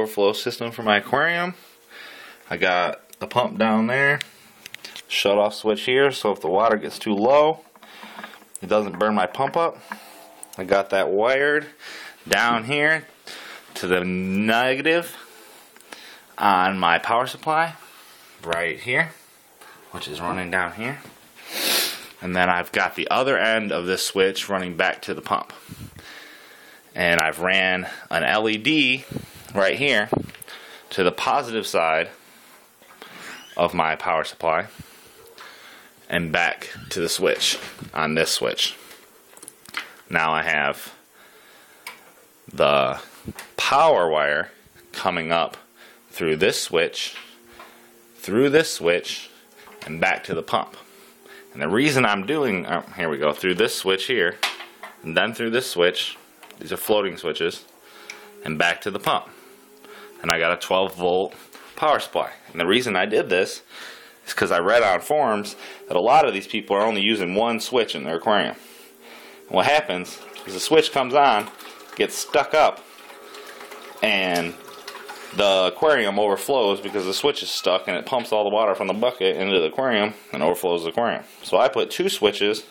overflow system for my aquarium. I got the pump down there, shut off switch here, so if the water gets too low, it doesn't burn my pump up. I got that wired down here to the negative on my power supply right here, which is running down here. And then I've got the other end of this switch running back to the pump. And I've ran an LED right here to the positive side of my power supply and back to the switch on this switch. Now I have the power wire coming up through this switch, and back to the pump. And the reason I'm doing, here we go, through this switch here, and then through this switch, these are floating switches, and back to the pump. And I got a 12-volt power supply. And the reason I did this is because I read on forums that a lot of these people are only using one switch in their aquarium. And what happens is the switch comes on, gets stuck up, and the aquarium overflows because the switch is stuck, and it pumps all the water from the bucket into the aquarium and overflows the aquarium. So I put two switches,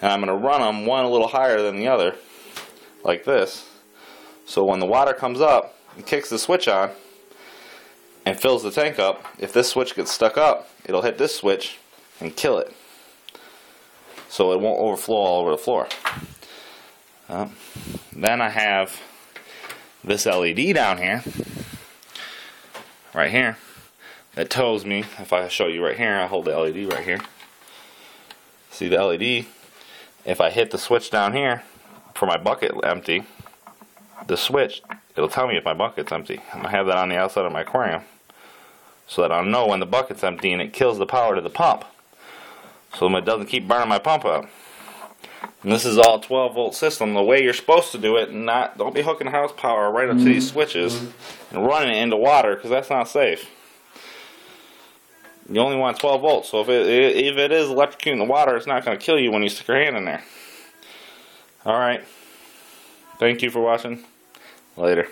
and I'm going to run them one a little higher than the other, like this. So when the water comes up, it kicks the switch on and fills the tank up. If this switch gets stuck up, it'll hit this switch and kill it, so it won't overflow all over the floor. Then I have this LED down here, right here, that tells me, if I show you right here, I hold the LED right here, see the LED, if I hit the switch down here for my bucket empty, the switch, it'll tell me if my bucket's empty. I'm going to have that on the outside of my aquarium so that I'll know when the bucket's empty, and it kills the power to the pump so it doesn't keep burning my pump up. And this is all 12-volt system, the way you're supposed to do it, and not, don't be hooking house power right up to these switches and running it into water, because that's not safe. You only want 12 volts, so if it is electrocuting the water, it's not going to kill you when you stick your hand in there. Alright, thank you for watching. Later.